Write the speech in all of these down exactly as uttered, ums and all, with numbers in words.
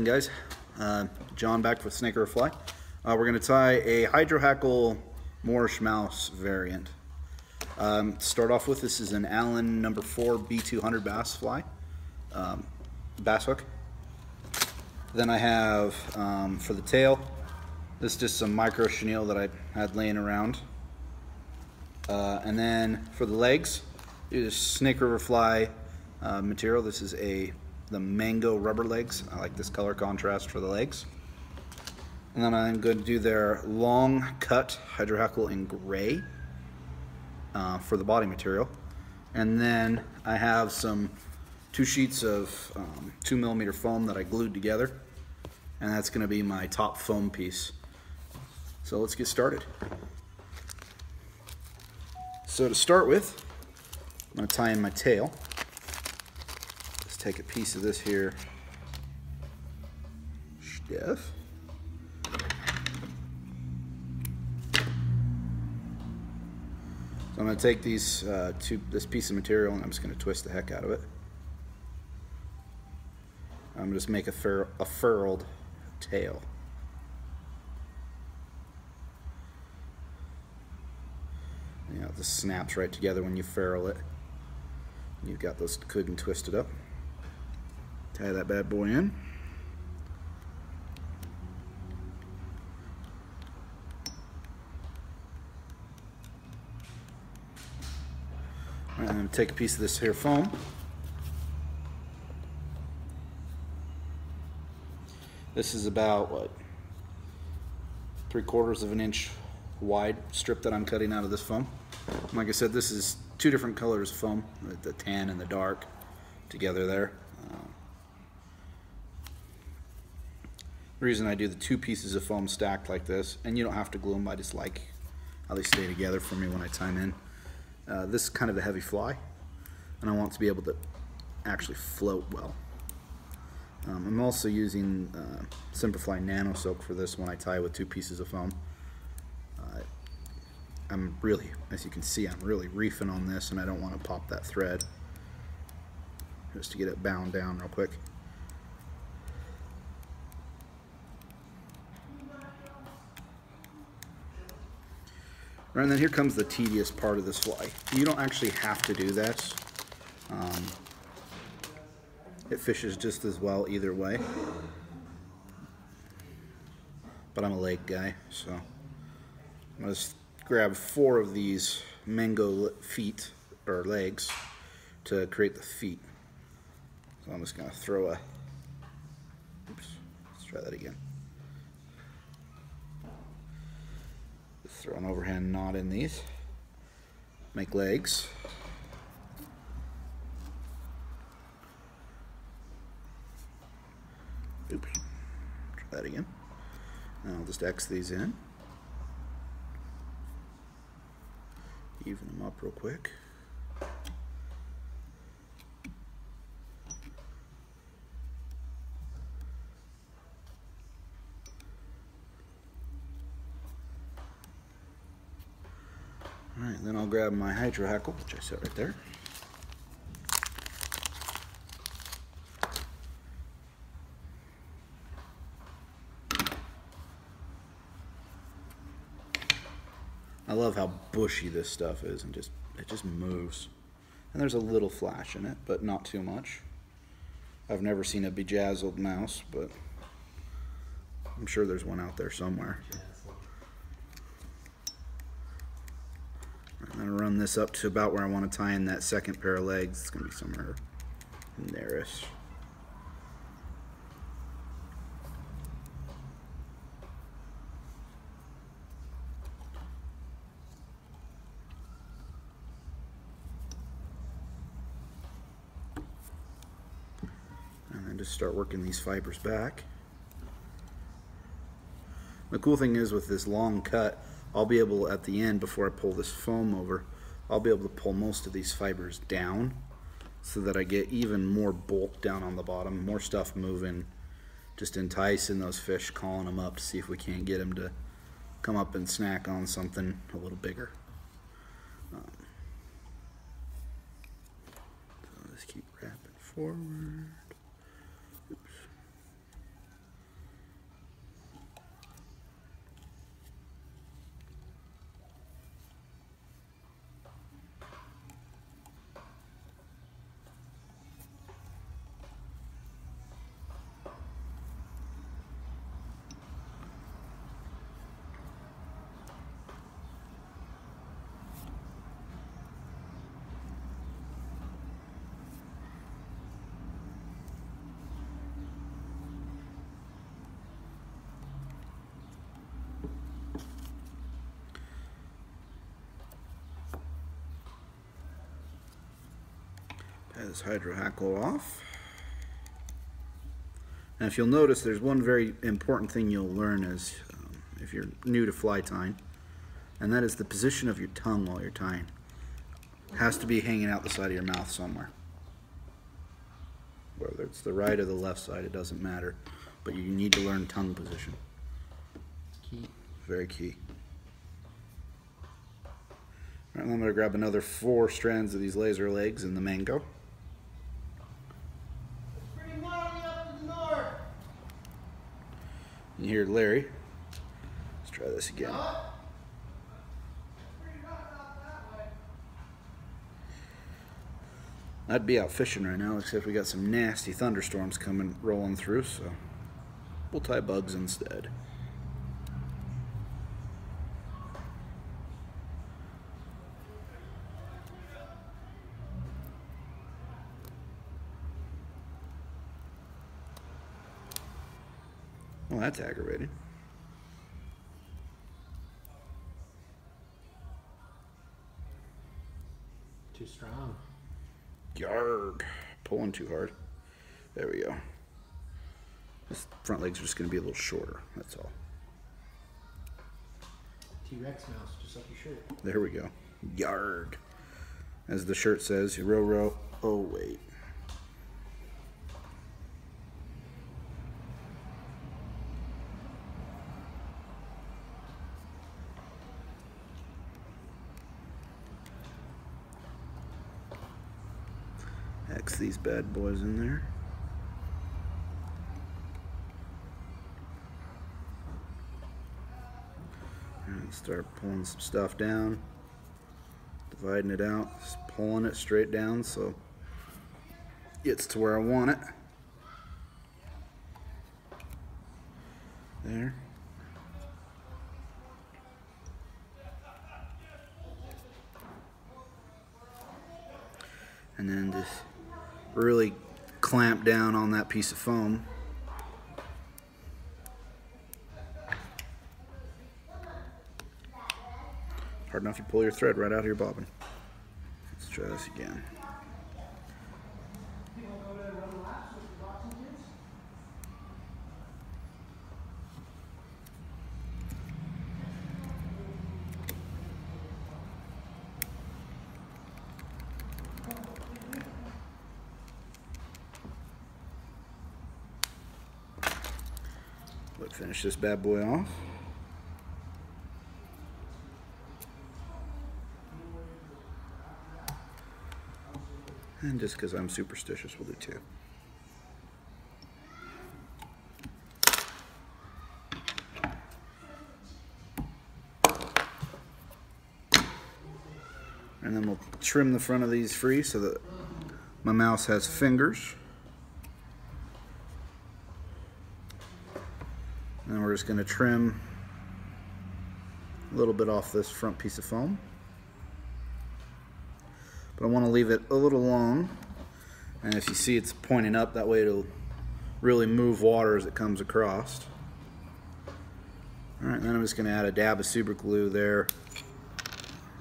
in, guys. Uh, John back with Snake River Fly. Uh, we're going to tie a Hydro Hackle Moorish Mouse variant. Um, start off with, this is an Allen number four B two hundred bass fly, um, bass hook. Then I have, um, for the tail, this is just some micro chenille that I had laying around. Uh, and then for the legs, this Snake River Fly uh, material. This is a the mango rubber legs. I like this color contrast for the legs. And then I'm going to do their long cut hydro hackle in gray uh, for the body material. And then I have some two sheets of um, two millimeter foam that I glued together, and that's going to be my top foam piece. So let's get started. So to start with, I'm going to tie in my tail. Let's take a piece of this here stiff. So I'm going to take these uh, two, this piece of material, and I'm just going to twist the heck out of it. I'm going to just make a, fur, a furled tail. You know, this snaps right together when you ferrule it. You've got those good and twisted up. Tie that bad boy in. All right, I'm going to take a piece of this here foam. This is about, what, three quarters of an inch wide strip that I'm cutting out of this foam. Like I said, this is two different colors of foam, the tan and the dark together there. Uh, the reason I do the two pieces of foam stacked like this, and you don't have to glue them, I just like how they stay together for me when I tie them in. Uh, this is kind of a heavy fly, and I want it to be able to actually float well. Um, I'm also using uh, Semperfly Nano Silk for this when I tie with two pieces of foam. Uh, I'm really, as you can see, I'm really reefing on this, and I don't want to pop that thread, just to get it bound down real quick. Right, and then here comes the tedious part of this fly. You don't actually have to do this. Um, it fishes just as well either way. But I'm a lake guy, so I'm going to grab four of these mango feet, or legs, to create the feet. So I'm just going to throw a, oops, let's try that again. Throw an overhand knot in these, make legs. Oops, try that again. And I'll just X these in. Even them up real quick. All right, then I'll grab my Hydro Hackle, which I set right there. I love how bushy this stuff is, and just it just moves. And there's a little flash in it, but not too much. I've never seen a bejazzled mouse, but I'm sure there's one out there somewhere. I'm gonna run this up to about where I want to tie in that second pair of legs. It's gonna be somewhere in there-ish. Just start working these fibers back. The cool thing is, with this long cut, I'll be able at the end, before I pull this foam over, I'll be able to pull most of these fibers down so that I get even more bulk down on the bottom, more stuff moving, just enticing those fish, calling them up to see if we can't get them to come up and snack on something a little bigger. Um, so let's keep wrapping forward. his Hydro Hackle off. And if you'll notice, there's one very important thing you'll learn as um, if you're new to fly tying, and that is the position of your tongue while you're tying. It has to be hanging out the side of your mouth somewhere. Whether it's the right or the left side, it doesn't matter, but you need to learn tongue position. Key. Very key. All right, I'm going to grab another four strands of these laser legs in the mango. Pretty wide up in the north. And here, Larry. Let's try this again. I'd be out fishing right now, except we got some nasty thunderstorms coming rolling through, so we'll tie bugs instead. Well, that's aggravating. Too strong. Yarg, pulling too hard. There we go. This front leg's just going to be a little shorter, that's all. T-Rex mouse, just like your shirt. There we go. Yarg. As the shirt says, you row, row. Oh, wait. X these bad boys in there. And start pulling some stuff down, dividing it out, just pulling it straight down so it gets to where I want it. There. And then just really clamp down on that piece of foam. Hard enough you pull your thread right out of your bobbin. Let's try this again. Let's finish this bad boy off. And just because I'm superstitious, we'll do two. And then we'll trim the front of these free so that my mouse has fingers. And we're just going to trim a little bit off this front piece of foam. But I want to leave it a little long. And if you see, it's pointing up. That way it'll really move water as it comes across. All right, and then I'm just going to add a dab of super glue there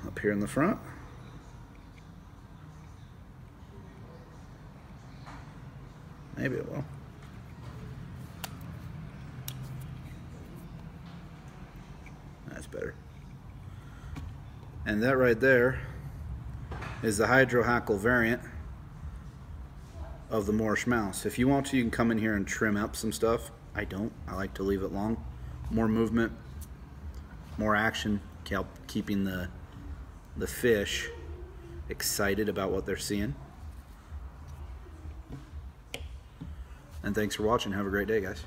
up here in the front. Maybe it will. That's better. And that right there is the Hydro Hackle variant of the Moorish mouse. If you want to, you can come in here and trim up some stuff. I don't. I like to leave it long. More movement, more action, help keeping the the fish excited about what they're seeing. And thanks for watching. Have a great day, guys.